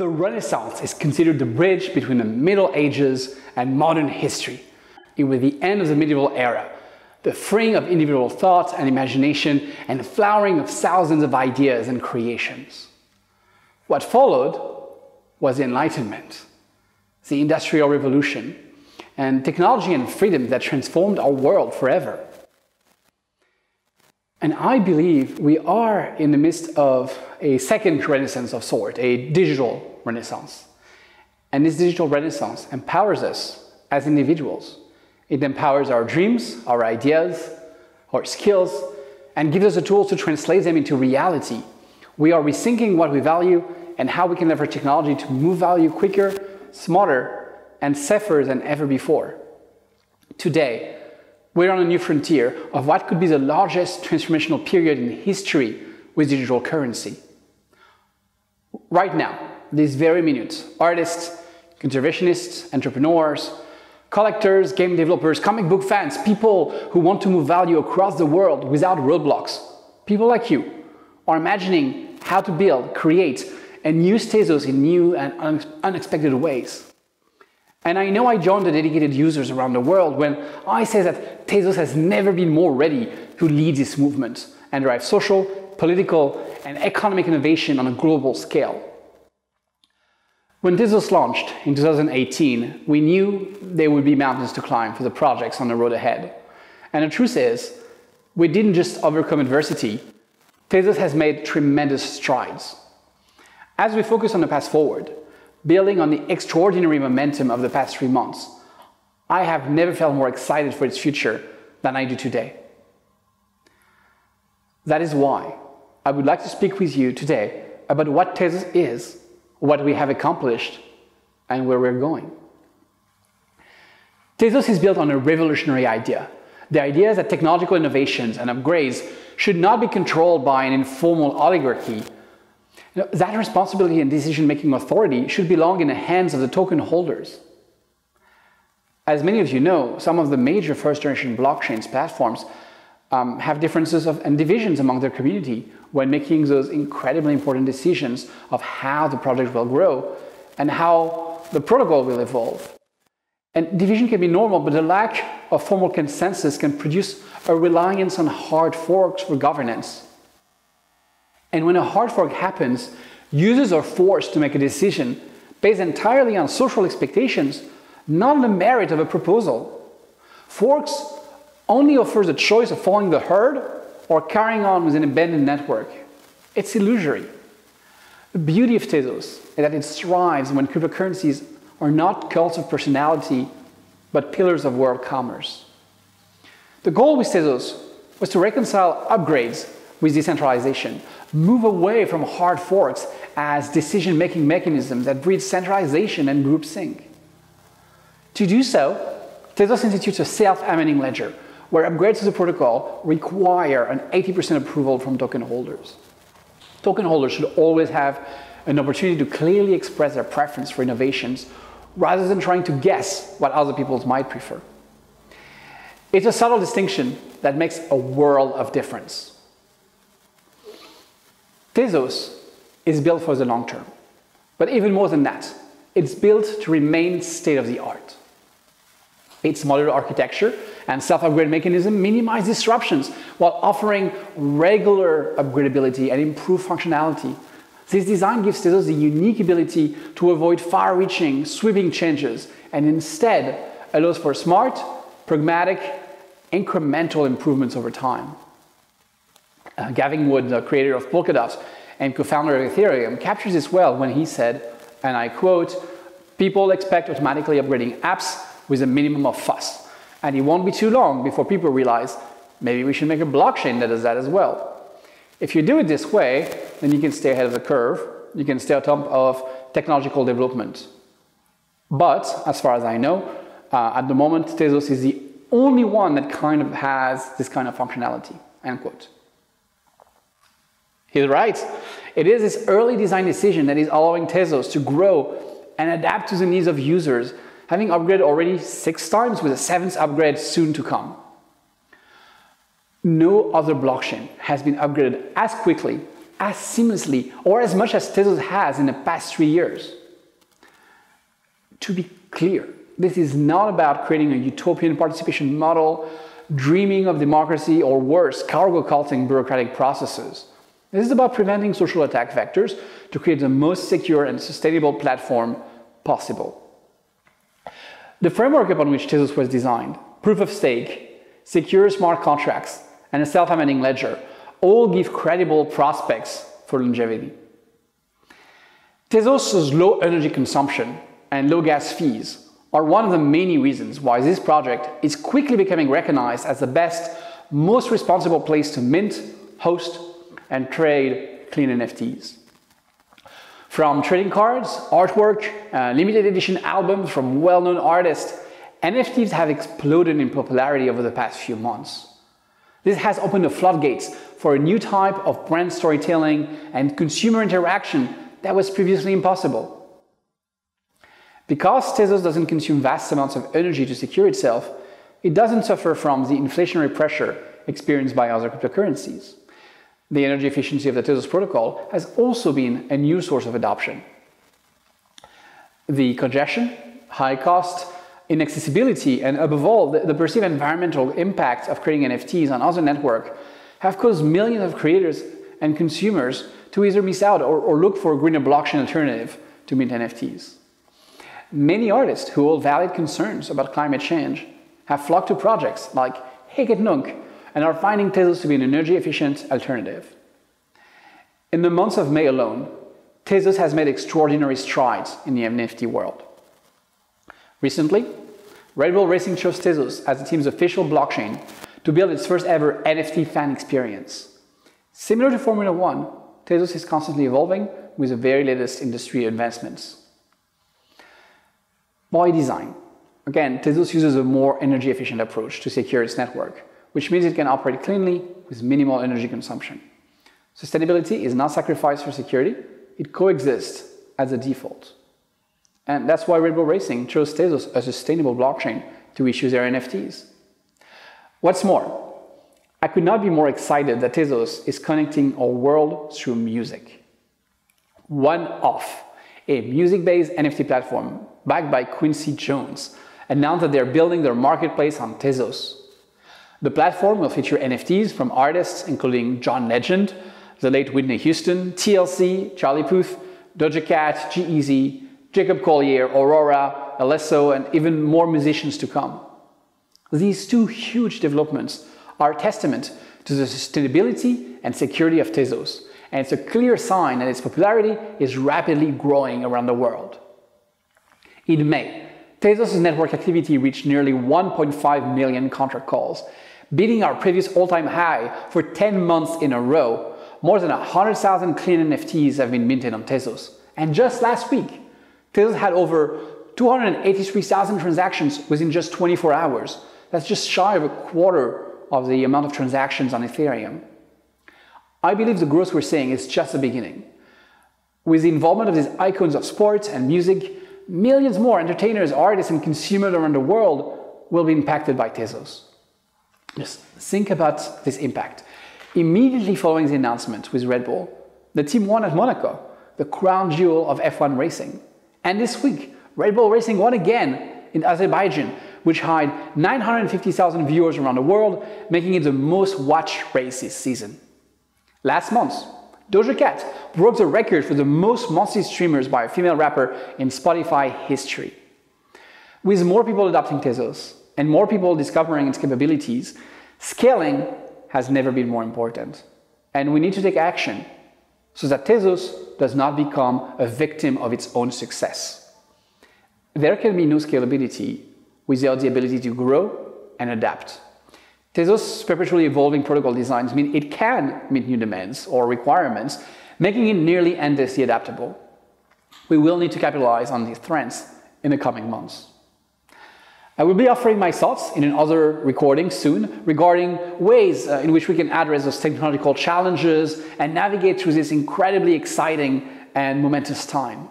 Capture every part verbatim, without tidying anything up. The Renaissance is considered the bridge between the Middle Ages and modern history. It was the end of the medieval era, the freeing of individual thought and imagination, and the flowering of thousands of ideas and creations. What followed was the Enlightenment, the Industrial Revolution, and technology and freedom that transformed our world forever. And I believe we are in the midst of a second renaissance of sort, a digital renaissance. And this digital renaissance empowers us as individuals. It empowers our dreams, our ideas, our skills, and gives us the tools to translate them into reality. We are rethinking what we value and how we can leverage technology to move value quicker, smarter, and safer than ever before. Today, we're on a new frontier of what could be the largest transformational period in history with digital currency. Right now, this very minute, artists, conservationists, entrepreneurs, collectors, game developers, comic book fans, people who want to move value across the world without roadblocks, people like you, are imagining how to build, create, and use Tezos in new and unexpected ways. And I know I joined the dedicated users around the world when I say that Tezos has never been more ready to lead this movement and drive social, political, and economic innovation on a global scale. When Tezos launched in two thousand eighteen, we knew there would be mountains to climb for the projects on the road ahead. And the truth is, we didn't just overcome adversity, Tezos has made tremendous strides. As we focus on the path forward, building on the extraordinary momentum of the past three months, I have never felt more excited for its future than I do today. That is why I would like to speak with you today about what Tezos is, what we have accomplished, and where we're going. Tezos is built on a revolutionary idea. The idea that technological innovations and upgrades should not be controlled by an informal oligarchy. Now, that responsibility and decision-making authority should belong in the hands of the token holders. As many of you know, some of the major first-generation blockchains platforms um, have differences of, and divisions among their community when making those incredibly important decisions of how the project will grow and how the protocol will evolve. And division can be normal, but the lack of formal consensus can produce a reliance on hard forks for governance. And when a hard fork happens, users are forced to make a decision based entirely on social expectations, not on the merit of a proposal. Forks only offer the choice of following the herd or carrying on with an abandoned network. It's illusory. The beauty of Tezos is that it thrives when cryptocurrencies are not cults of personality, but pillars of world commerce. The goal with Tezos was to reconcile upgrades with decentralization, move away from hard forks as decision-making mechanisms that breed centralization and groupthink. To do so, Tezos institutes a self-amending ledger, where upgrades to the protocol require an eighty percent approval from token holders. Token holders should always have an opportunity to clearly express their preference for innovations, rather than trying to guess what other people might prefer. It's a subtle distinction that makes a world of difference. Tezos is built for the long term, but even more than that, it's built to remain state-of-the-art. Its modular architecture and self-upgrade mechanism minimize disruptions while offering regular upgradability and improved functionality. This design gives Tezos the unique ability to avoid far-reaching, sweeping changes and instead allows for smart, pragmatic, incremental improvements over time. Uh, Gavin Wood, the creator of Polkadot and co-founder of Ethereum, captures this well when he said, and I quote, "People expect automatically upgrading apps with a minimum of fuss, and it won't be too long before people realize maybe we should make a blockchain that does that as well. If you do it this way, then you can stay ahead of the curve, you can stay on top of technological development." But, as far as I know, uh, at the moment Tezos is the only one that kind of has this kind of functionality, end quote. He's right. It is this early design decision that is allowing Tezos to grow and adapt to the needs of users, having upgraded already six times with a seventh upgrade soon to come. No other blockchain has been upgraded as quickly as seamlessly or as much as Tezos has in the past three years. To be clear, this is not about creating a utopian participation model, dreaming of democracy, or worse, cargo culting bureaucratic processes. This is about preventing social attack vectors to create the most secure and sustainable platform possible. The framework upon which Tezos was designed, proof-of-stake, secure smart contracts, and a self-amending ledger, all give credible prospects for longevity. Tezos' low energy consumption and low gas fees are one of the many reasons why this project is quickly becoming recognized as the best, most responsible place to mint, host, and trade clean N F Ts. From trading cards, artwork, uh, limited edition albums from well-known artists, N F Ts have exploded in popularity over the past few months. This has opened the floodgates for a new type of brand storytelling and consumer interaction that was previously impossible. Because Tezos doesn't consume vast amounts of energy to secure itself, it doesn't suffer from the inflationary pressure experienced by other cryptocurrencies. The energy efficiency of the Tezos protocol has also been a new source of adoption. The congestion, high cost, inaccessibility, and above all, the perceived environmental impacts of creating N F Ts on other networks have caused millions of creators and consumers to either miss out or, or look for a greener blockchain alternative to mint N F Ts. Many artists who hold valid concerns about climate change have flocked to projects like Hic et Nunc and are finding Tezos to be an energy-efficient alternative. In the month of May alone, Tezos has made extraordinary strides in the N F T world. Recently, Red Bull Racing chose Tezos as the team's official blockchain to build its first ever N F T fan experience. Similar to Formula One, Tezos is constantly evolving with the very latest industry advancements. By design, again, Tezos uses a more energy-efficient approach to secure its network, which means it can operate cleanly with minimal energy consumption. Sustainability is not sacrificed for security, it coexists as a default. And that's why Red Bull Racing chose Tezos as a sustainable blockchain to issue their N F Ts. What's more, I could not be more excited that Tezos is connecting our world through music. One-Off, a music-based N F T platform backed by Quincy Jones, announced that they're building their marketplace on Tezos. The platform will feature N F Ts from artists including John Legend, the late Whitney Houston, T L C, Charlie Puth, Doja Cat, G-Eazy, Jacob Collier, Aurora, Alesso, and even more musicians to come. These two huge developments are a testament to the sustainability and security of Tezos, and it's a clear sign that its popularity is rapidly growing around the world. In May, Tezos' network activity reached nearly one point five million contract calls, beating our previous all-time high for ten months in a row. More than one hundred thousand clean N F Ts have been minted on Tezos. And just last week, Tezos had over two hundred eighty-three thousand transactions within just twenty-four hours. That's just shy of a quarter of the amount of transactions on Ethereum. I believe the growth we're seeing is just the beginning. With the involvement of these icons of sports and music, millions more entertainers, artists, and consumers around the world will be impacted by Tezos. Just think about this impact. Immediately following the announcement with Red Bull, the team won at Monaco, the crown jewel of F one racing. And this week, Red Bull Racing won again in Azerbaijan, which had nine hundred fifty thousand viewers around the world, making it the most watched race this season. Last month, Doja Cat broke the record for the most monthly streamers by a female rapper in Spotify history. With more people adopting Tezos and more people discovering its capabilities, scaling has never been more important. And we need to take action so that Tezos does not become a victim of its own success. There can be no scalability without the ability to grow and adapt. Tezos' perpetually evolving protocol designs mean it can meet new demands or requirements, making it nearly endlessly adaptable. We will need to capitalize on these trends in the coming months. I will be offering my thoughts in another recording soon regarding ways in which we can address those technological challenges and navigate through this incredibly exciting and momentous time.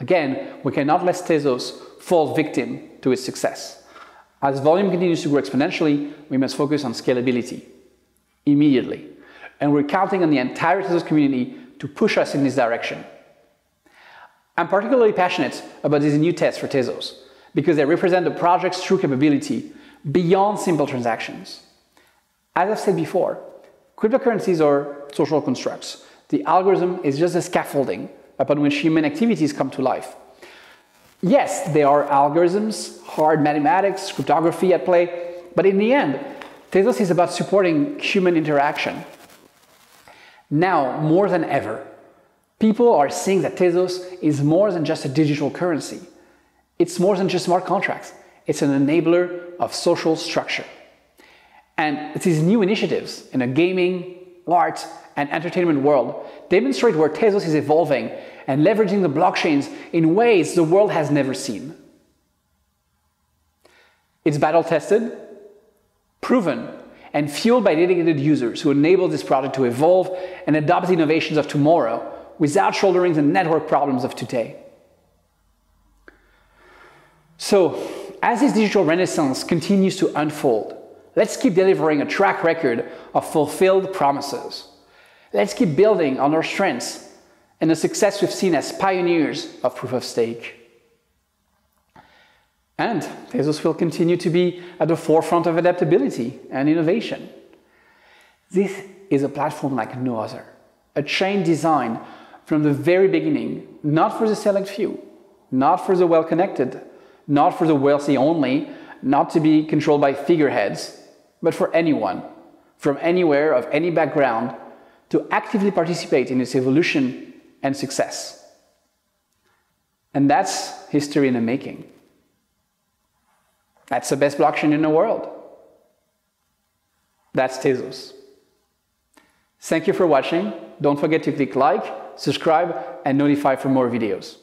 Again, we cannot let Tezos fall victim to its success. As volume continues to grow exponentially, we must focus on scalability immediately. And we're counting on the entire Tezos community to push us in this direction. I'm particularly passionate about these new tests for Tezos because they represent the project's true capability beyond simple transactions. As I've said before, cryptocurrencies are social constructs. The algorithm is just a scaffolding upon which human activities come to life. Yes, there are algorithms, hard mathematics, cryptography at play, but in the end, Tezos is about supporting human interaction. Now, more than ever, people are seeing that Tezos is more than just a digital currency. It's more than just smart contracts. It's an enabler of social structure. And these new initiatives in the gaming, art, and entertainment world demonstrate where Tezos is evolving and leveraging the blockchains in ways the world has never seen. It's battle-tested, proven, and fueled by dedicated users who enable this project to evolve and adopt the innovations of tomorrow without shouldering the network problems of today. So, as this digital renaissance continues to unfold, let's keep delivering a track record of fulfilled promises. Let's keep building on our strengths and the success we've seen as pioneers of proof-of-stake. And Tezos will continue to be at the forefront of adaptability and innovation. This is a platform like no other, a chain designed from the very beginning, not for the select few, not for the well-connected, not for the wealthy only, not to be controlled by figureheads, but for anyone, from anywhere, of any background, to actively participate in its evolution and success. And that's history in the making. That's the best blockchain in the world. That's Tezos. Thank you for watching. Don't forget to click like, subscribe, and notify for more videos.